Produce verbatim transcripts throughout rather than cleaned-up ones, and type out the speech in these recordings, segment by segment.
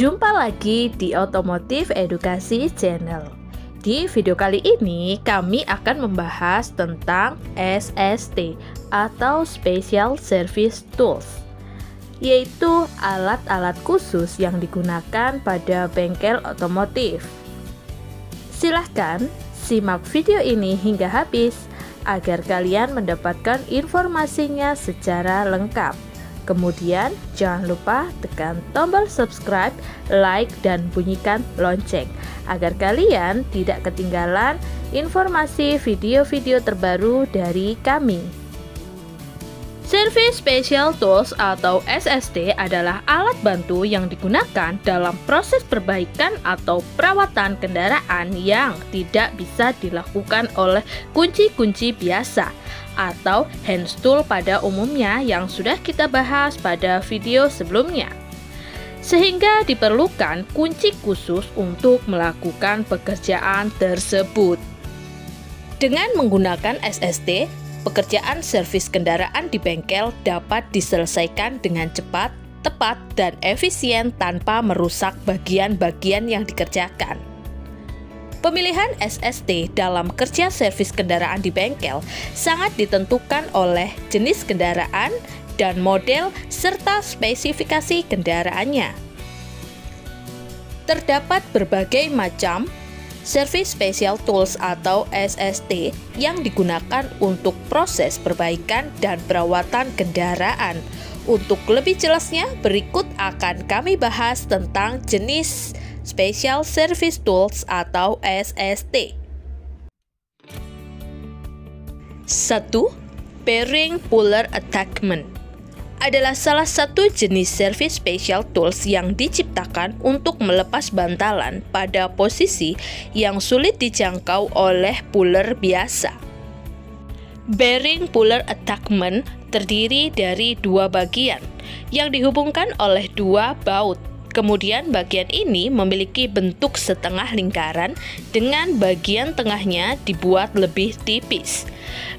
Jumpa lagi di Otomotif Edukasi Channel. Di video kali ini kami akan membahas tentang S S T atau Special Service Tools, yaitu alat-alat khusus yang digunakan pada bengkel otomotif. Silahkan simak video ini hingga habis agar kalian mendapatkan informasinya secara lengkap. Kemudian jangan lupa tekan tombol subscribe, like, dan bunyikan lonceng agar kalian tidak ketinggalan informasi video-video terbaru dari kami. Service Special Tools atau S S T adalah alat bantu yang digunakan dalam proses perbaikan atau perawatan kendaraan yang tidak bisa dilakukan oleh kunci-kunci biasa atau hand tool pada umumnya yang sudah kita bahas pada video sebelumnya, sehingga diperlukan kunci khusus untuk melakukan pekerjaan tersebut. Dengan menggunakan S S T, pekerjaan servis kendaraan di bengkel dapat diselesaikan dengan cepat, tepat, dan efisien tanpa merusak bagian-bagian yang dikerjakan. Pemilihan S S T dalam kerja servis kendaraan di bengkel sangat ditentukan oleh jenis kendaraan dan model serta spesifikasi kendaraannya. Terdapat berbagai macam Service Special Tools atau S S T yang digunakan untuk proses perbaikan dan perawatan kendaraan. Untuk lebih jelasnya, berikut akan kami bahas tentang jenis Special Service Tools atau S S T. satu. Bearing Puller Attachment adalah salah satu jenis Service Special Tools yang diciptakan untuk melepas bantalan pada posisi yang sulit dijangkau oleh puller biasa. Bearing Puller Attachment terdiri dari dua bagian yang dihubungkan oleh dua baut. Kemudian bagian ini memiliki bentuk setengah lingkaran dengan bagian tengahnya dibuat lebih tipis.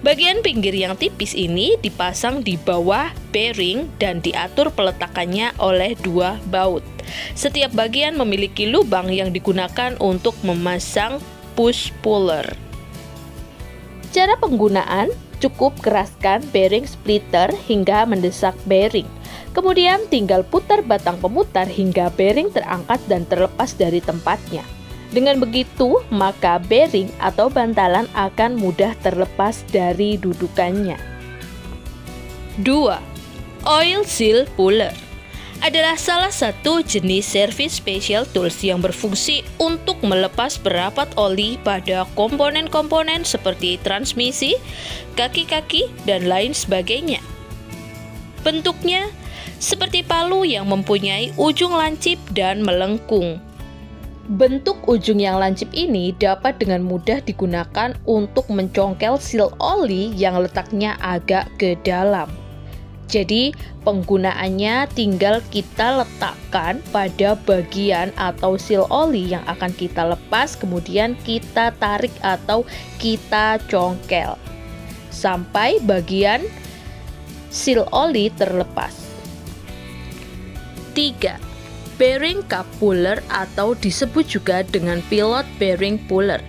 Bagian pinggir yang tipis ini dipasang di bawah bearing dan diatur peletakannya oleh dua baut. Setiap bagian memiliki lubang yang digunakan untuk memasang push puller. Cara penggunaan, cukup keraskan bearing splitter hingga mendesak bearing. Kemudian tinggal putar batang pemutar hingga bearing terangkat dan terlepas dari tempatnya. Dengan begitu, maka bearing atau bantalan akan mudah terlepas dari dudukannya. dua. Oil Seal Puller adalah salah satu jenis Service Special Tools yang berfungsi untuk melepas berapat oli pada komponen-komponen seperti transmisi, kaki-kaki, dan lain sebagainya. Bentuknya seperti palu yang mempunyai ujung lancip dan melengkung. Bentuk ujung yang lancip ini dapat dengan mudah digunakan untuk mencongkel seal oli yang letaknya agak ke dalam. Jadi, penggunaannya tinggal kita letakkan pada bagian atau seal oli yang akan kita lepas, kemudian kita tarik atau kita congkel sampai bagian seal oli terlepas. tiga. Bearing Cup Puller atau disebut juga dengan Pilot Bearing Puller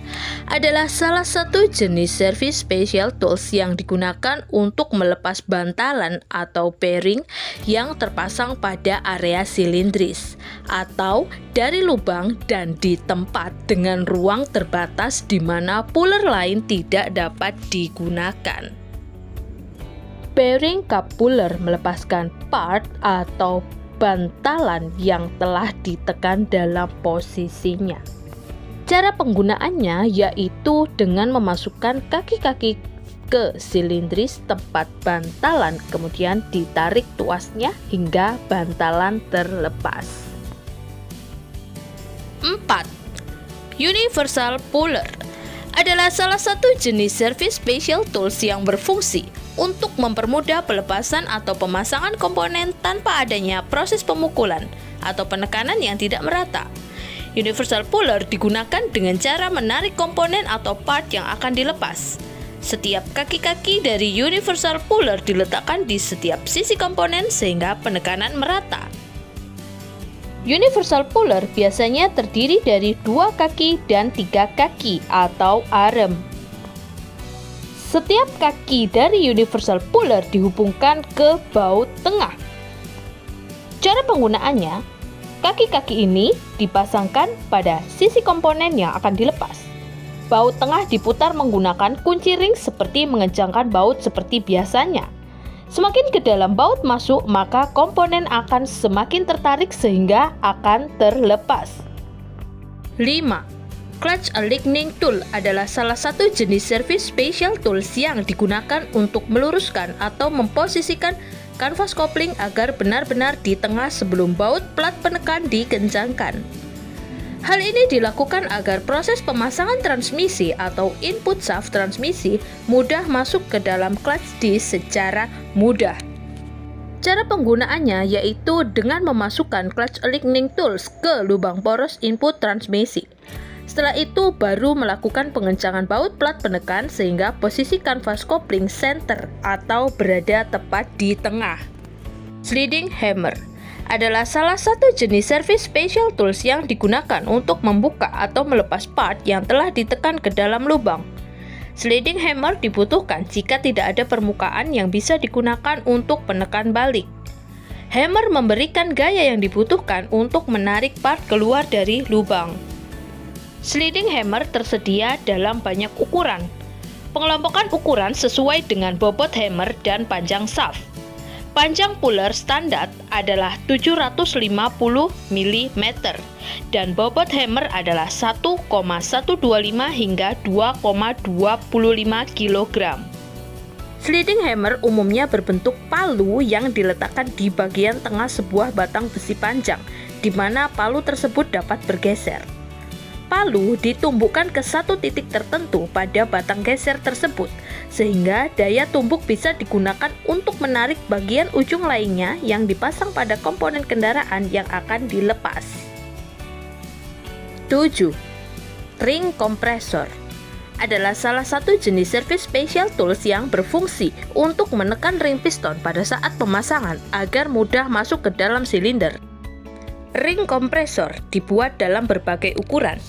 adalah salah satu jenis Service Special Tools yang digunakan untuk melepas bantalan atau bearing yang terpasang pada area silindris atau dari lubang dan di tempat dengan ruang terbatas di mana puller lain tidak dapat digunakan. Bearing Cup Puller melepaskan part atau bantalan yang telah ditekan dalam posisinya. Cara penggunaannya yaitu dengan memasukkan kaki-kaki ke silindris tempat bantalan, kemudian ditarik tuasnya hingga bantalan terlepas. empat. Universal Puller adalah salah satu jenis Service Special Tools yang berfungsi untuk mempermudah pelepasan atau pemasangan komponen tanpa adanya proses pemukulan atau penekanan yang tidak merata. Universal Puller digunakan dengan cara menarik komponen atau part yang akan dilepas. Setiap kaki-kaki dari Universal Puller diletakkan di setiap sisi komponen sehingga penekanan merata. Universal Puller biasanya terdiri dari dua kaki dan tiga kaki atau arm. Setiap kaki dari Universal Puller dihubungkan ke baut tengah. Cara penggunaannya, kaki-kaki ini dipasangkan pada sisi komponen yang akan dilepas. Baut tengah diputar menggunakan kunci ring seperti mengencangkan baut seperti biasanya. Semakin ke dalam baut masuk, maka komponen akan semakin tertarik sehingga akan terlepas. lima. Clutch Aligning Tool adalah salah satu jenis service special tools yang digunakan untuk meluruskan atau memposisikan kanvas kopling agar benar-benar di tengah sebelum baut plat penekan dikencangkan. Hal ini dilakukan agar proses pemasangan transmisi atau input shaft transmisi mudah masuk ke dalam clutch disc secara mudah. Cara penggunaannya yaitu dengan memasukkan clutch aligning tools ke lubang poros input transmisi. Setelah itu baru melakukan pengencangan baut plat penekan sehingga posisi kanvas kopling center atau berada tepat di tengah. Sliding Hammer adalah salah satu jenis service special tools yang digunakan untuk membuka atau melepas part yang telah ditekan ke dalam lubang. Sliding hammer dibutuhkan jika tidak ada permukaan yang bisa digunakan untuk penekan balik. Hammer memberikan gaya yang dibutuhkan untuk menarik part keluar dari lubang. Sliding hammer tersedia dalam banyak ukuran. Pengelompokan ukuran sesuai dengan bobot hammer dan panjang shaft. Panjang puller standar adalah tujuh ratus lima puluh milimeter dan bobot hammer adalah satu koma satu dua lima hingga dua koma dua lima kilogram. Sliding hammer umumnya berbentuk palu yang diletakkan di bagian tengah sebuah batang besi panjang, di mana palu tersebut dapat bergeser. Palu ditumbukkan ke satu titik tertentu pada batang geser tersebut, sehingga daya tumbuk bisa digunakan untuk menarik bagian ujung lainnya yang dipasang pada komponen kendaraan yang akan dilepas. tujuh. Ring Kompresor adalah salah satu jenis service special tools yang berfungsi untuk menekan ring piston pada saat pemasangan agar mudah masuk ke dalam silinder. Ring kompresor dibuat dalam berbagai ukuran.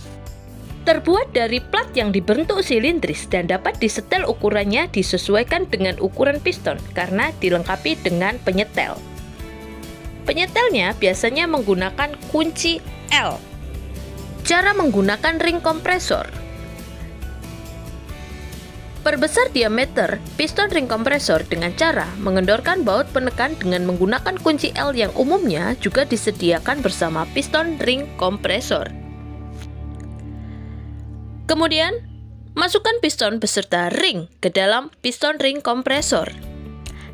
Terbuat dari plat yang dibentuk silindris dan dapat disetel ukurannya disesuaikan dengan ukuran piston karena dilengkapi dengan penyetel. Penyetelnya biasanya menggunakan kunci L. Cara menggunakan ring kompresor. Perbesar diameter piston ring kompresor dengan cara mengendorkan baut penekan dengan menggunakan kunci L yang umumnya juga disediakan bersama piston ring kompresor. Kemudian, masukkan piston beserta ring ke dalam piston ring kompresor.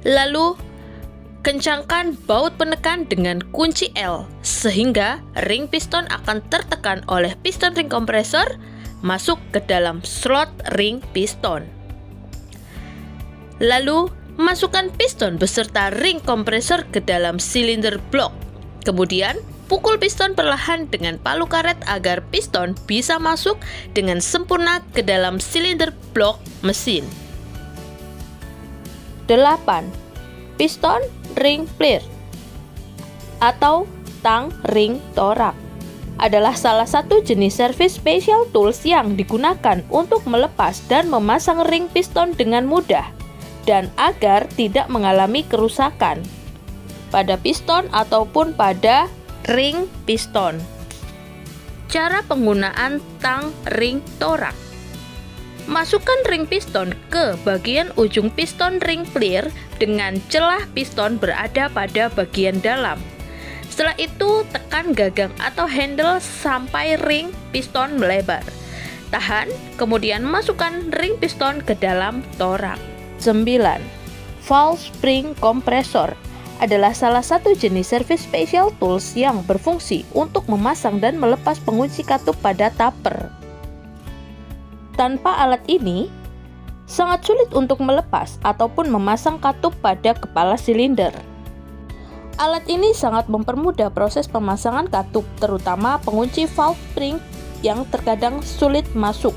Lalu, kencangkan baut penekan dengan kunci L sehingga ring piston akan tertekan oleh piston ring kompresor masuk ke dalam slot ring piston. Lalu, masukkan piston beserta ring kompresor ke dalam silinder blok. Kemudian, pukul piston perlahan dengan palu karet agar piston bisa masuk dengan sempurna ke dalam silinder blok mesin. delapan. Piston Ring Plier atau Tang Ring Torak adalah salah satu jenis service special tools yang digunakan untuk melepas dan memasang ring piston dengan mudah dan agar tidak mengalami kerusakan pada piston ataupun pada ring piston. Cara penggunaan tang ring torak. Masukkan ring piston ke bagian ujung piston ring plier dengan celah piston berada pada bagian dalam. Setelah itu, tekan gagang atau handle sampai ring piston melebar. Tahan, kemudian masukkan ring piston ke dalam torak. sembilan. Valve Spring Kompresor adalah salah satu jenis service special tools yang berfungsi untuk memasang dan melepas pengunci katup pada taper. Tanpa alat ini, sangat sulit untuk melepas ataupun memasang katup pada kepala silinder. Alat ini sangat mempermudah proses pemasangan katup, terutama pengunci valve spring yang terkadang sulit masuk.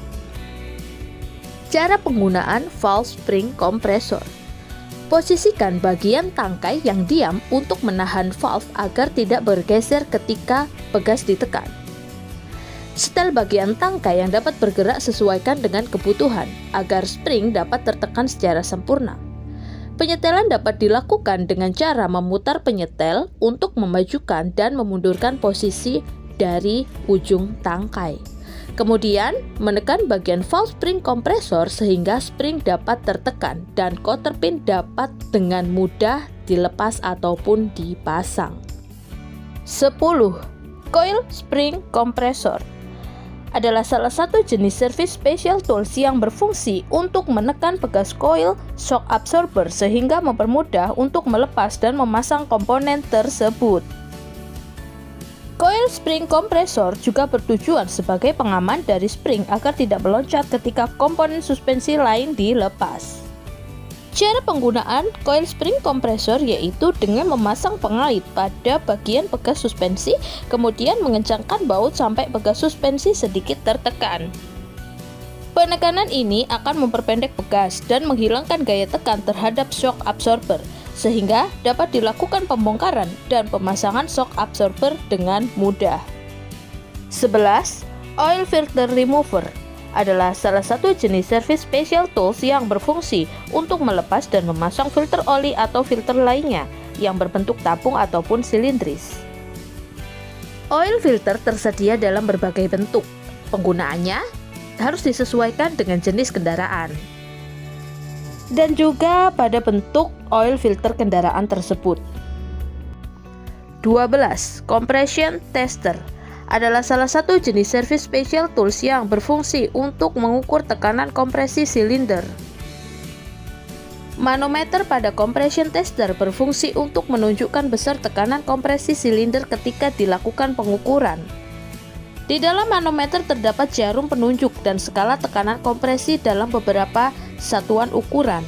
Cara penggunaan valve spring kompresor. Posisikan bagian tangkai yang diam untuk menahan valve agar tidak bergeser ketika pegas ditekan. Setel bagian tangkai yang dapat bergerak sesuaikan dengan kebutuhan agar spring dapat tertekan secara sempurna. Penyetelan dapat dilakukan dengan cara memutar penyetel untuk memajukan dan memundurkan posisi dari ujung tangkai. Kemudian, menekan bagian valve spring kompresor sehingga spring dapat tertekan dan cotter pin dapat dengan mudah dilepas ataupun dipasang. sepuluh. Coil spring kompresor adalah salah satu jenis service special tools yang berfungsi untuk menekan pegas coil shock absorber sehingga mempermudah untuk melepas dan memasang komponen tersebut. Coil spring kompresor juga bertujuan sebagai pengaman dari spring agar tidak meloncat ketika komponen suspensi lain dilepas. Cara penggunaan coil spring kompresor yaitu dengan memasang pengait pada bagian pegas suspensi, kemudian mengencangkan baut sampai pegas suspensi sedikit tertekan. Penekanan ini akan memperpendek pegas dan menghilangkan gaya tekan terhadap shock absorber, sehingga dapat dilakukan pembongkaran dan pemasangan shock absorber dengan mudah. sebelas. Oil Filter Remover adalah salah satu jenis service special tools yang berfungsi untuk melepas dan memasang filter oli atau filter lainnya yang berbentuk tabung ataupun silindris. Oil filter tersedia dalam berbagai bentuk. Penggunaannya harus disesuaikan dengan jenis kendaraan dan juga pada bentuk oil filter kendaraan tersebut. dua belas. Compression Tester adalah salah satu jenis service special tools yang berfungsi untuk mengukur tekanan kompresi silinder. Manometer pada compression tester berfungsi untuk menunjukkan besar tekanan kompresi silinder ketika dilakukan pengukuran. Di dalam manometer terdapat jarum penunjuk dan skala tekanan kompresi dalam beberapa satuan ukuran.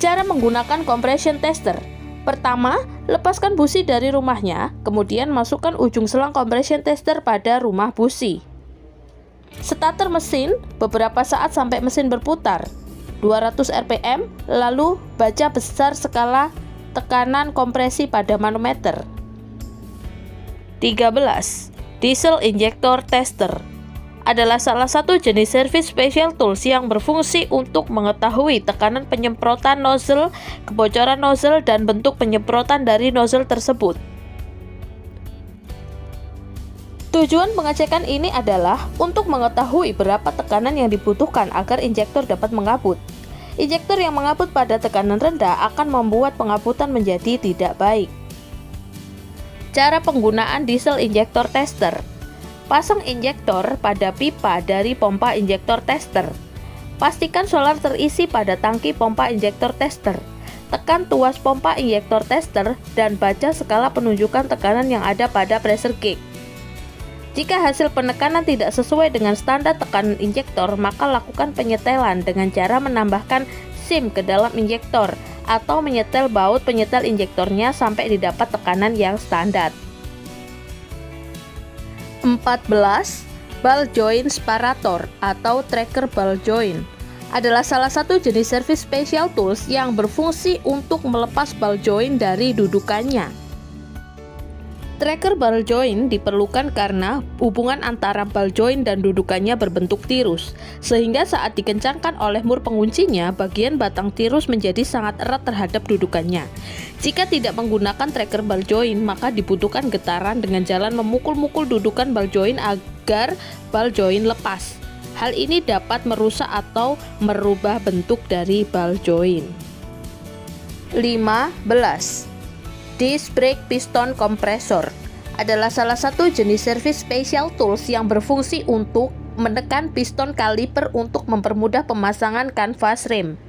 Cara menggunakan compression tester. Pertama, lepaskan busi dari rumahnya, kemudian masukkan ujung selang compression tester pada rumah busi. Starter mesin beberapa saat sampai mesin berputar dua ratus R P M, lalu baca besar skala tekanan kompresi pada manometer. tiga belas. Diesel Injector Tester adalah salah satu jenis service special tools yang berfungsi untuk mengetahui tekanan penyemprotan nozzle, kebocoran nozzle, dan bentuk penyemprotan dari nozzle tersebut. Tujuan pengecekan ini adalah untuk mengetahui berapa tekanan yang dibutuhkan agar injektor dapat mengabut. Injektor yang mengabut pada tekanan rendah akan membuat pengabutan menjadi tidak baik. Cara penggunaan diesel injector tester. Pasang injektor pada pipa dari pompa injektor tester. Pastikan solar terisi pada tangki pompa injektor tester. Tekan tuas pompa injektor tester dan baca skala penunjukan tekanan yang ada pada pressure gauge. Jika hasil penekanan tidak sesuai dengan standar tekanan injektor, maka lakukan penyetelan dengan cara menambahkan sim ke dalam injektor atau menyetel baut penyetel injektornya sampai didapat tekanan yang standar. empat belas. Ball Joint Separator atau Tracker Ball Joint adalah salah satu jenis service special tools yang berfungsi untuk melepas ball joint dari dudukannya. Tracker Ball Joint diperlukan karena hubungan antara ball joint dan dudukannya berbentuk tirus, sehingga saat dikencangkan oleh mur penguncinya, bagian batang tirus menjadi sangat erat terhadap dudukannya. Jika tidak menggunakan tracker ball joint, maka dibutuhkan getaran dengan jalan memukul-mukul dudukan ball joint agar ball joint lepas. Hal ini dapat merusak atau merubah bentuk dari ball joint. lima belas. Disc Brake Piston Kompresor adalah salah satu jenis service special tools yang berfungsi untuk menekan piston kaliper untuk mempermudah pemasangan kanvas rim,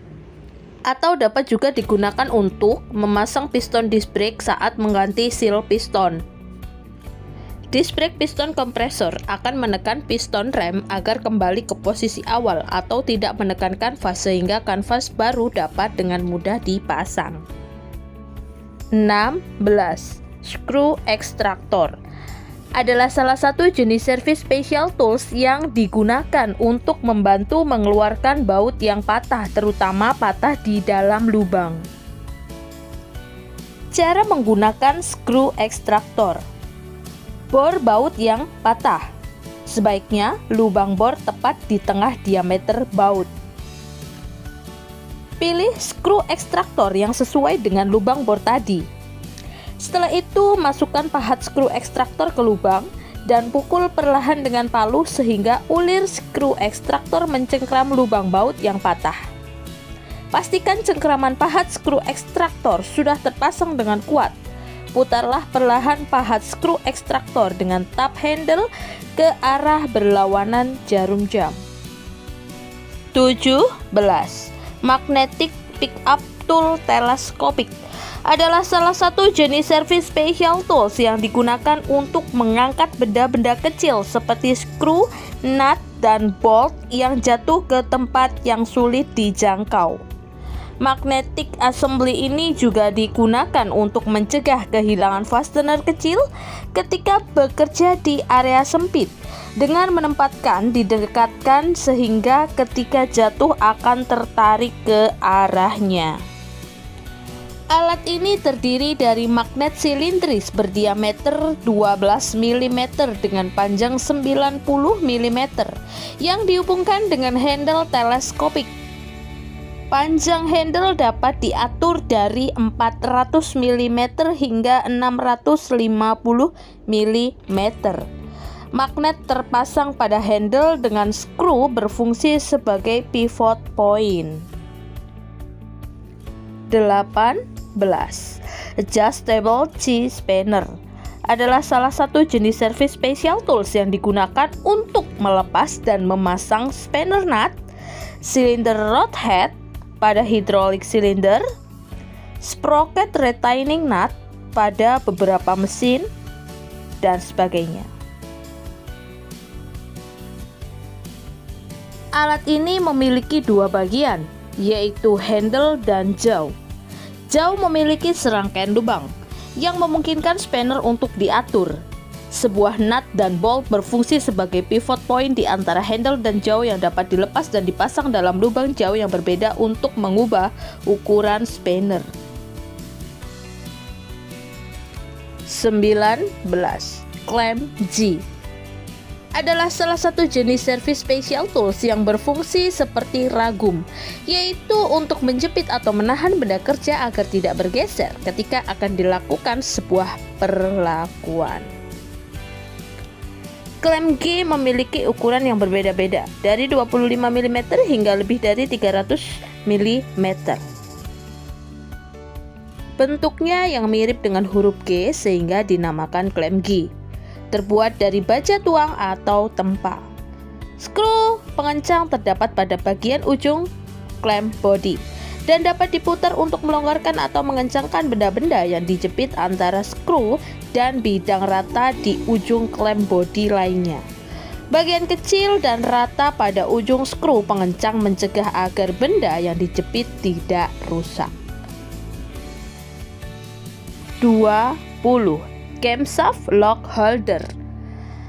atau dapat juga digunakan untuk memasang piston disc brake saat mengganti seal piston. Disc Brake Piston Kompresor akan menekan piston rem agar kembali ke posisi awal atau tidak menekan kanvas sehingga kanvas baru dapat dengan mudah dipasang. enam belas. Screw Extractor adalah salah satu jenis servis special tools yang digunakan untuk membantu mengeluarkan baut yang patah, terutama patah di dalam lubang. Cara menggunakan screw extractor. Bor baut yang patah. Sebaiknya lubang bor tepat di tengah diameter baut. Pilih screw extractor yang sesuai dengan lubang bor tadi. Setelah itu, masukkan pahat screw extractor ke lubang dan pukul perlahan dengan palu sehingga ulir screw extractor mencengkram lubang baut yang patah. Pastikan cengkraman pahat screw extractor sudah terpasang dengan kuat. Putarlah perlahan pahat screw extractor dengan tap handle ke arah berlawanan jarum jam. tujuh belas. Magnetic Pick-up Tool Telescopic adalah salah satu jenis servis special tools yang digunakan untuk mengangkat benda-benda kecil seperti skru, nut, dan bolt yang jatuh ke tempat yang sulit dijangkau. Magnetic assembly ini juga digunakan untuk mencegah kehilangan fastener kecil ketika bekerja di area sempit dengan menempatkan didekatkan sehingga ketika jatuh akan tertarik ke arahnya. Alat ini terdiri dari magnet silindris berdiameter dua belas milimeter dengan panjang sembilan puluh milimeter yang dihubungkan dengan handle teleskopik. Panjang handle dapat diatur dari empat ratus milimeter hingga enam ratus lima puluh milimeter. Magnet terpasang pada handle dengan skru berfungsi sebagai pivot point. delapan belas. Adjustable G Spanner adalah salah satu jenis servis special tools yang digunakan untuk melepas dan memasang spanner nut, silinder rod head pada hidrolik silinder, sprocket retaining nut pada beberapa mesin, dan sebagainya. Alat ini memiliki dua bagian, yaitu handle dan jaw. Jaw memiliki serangkaian lubang yang memungkinkan spanner untuk diatur. Sebuah nut dan bolt berfungsi sebagai pivot point di antara handle dan jaw yang dapat dilepas dan dipasang dalam lubang jaw yang berbeda untuk mengubah ukuran spanner. sembilan belas. Clamp G adalah salah satu jenis servis special tools yang berfungsi seperti ragum, yaitu untuk menjepit atau menahan benda kerja agar tidak bergeser ketika akan dilakukan sebuah perlakuan. Clamp G memiliki ukuran yang berbeda-beda, dari dua puluh lima milimeter hingga lebih dari tiga ratus milimeter. Bentuknya yang mirip dengan huruf G sehingga dinamakan clamp G. Terbuat dari baja tuang atau tempa. Skru pengencang terdapat pada bagian ujung clamp body dan dapat diputar untuk melonggarkan atau mengencangkan benda-benda yang dijepit antara skru dan bidang rata di ujung clamp body lainnya. Bagian kecil dan rata pada ujung skru pengencang mencegah agar benda yang dijepit tidak rusak. dua puluh. Camshaft Lock Holder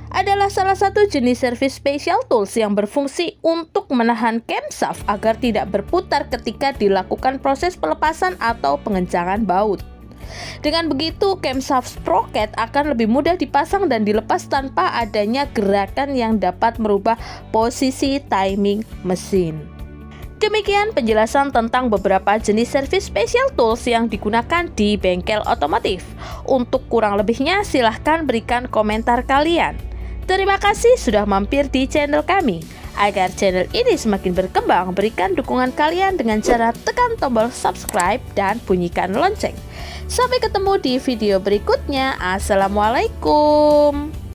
adalah salah satu jenis servis special tools yang berfungsi untuk menahan camshaft agar tidak berputar ketika dilakukan proses pelepasan atau pengencangan baut. Dengan begitu, camshaft sprocket akan lebih mudah dipasang dan dilepas tanpa adanya gerakan yang dapat merubah posisi timing mesin. Demikian penjelasan tentang beberapa jenis servis special tools yang digunakan di bengkel otomotif. Untuk kurang lebihnya silahkan berikan komentar kalian. Terima kasih sudah mampir di channel kami. Agar channel ini semakin berkembang, berikan dukungan kalian dengan cara tekan tombol subscribe dan bunyikan lonceng. Sampai ketemu di video berikutnya. Assalamualaikum.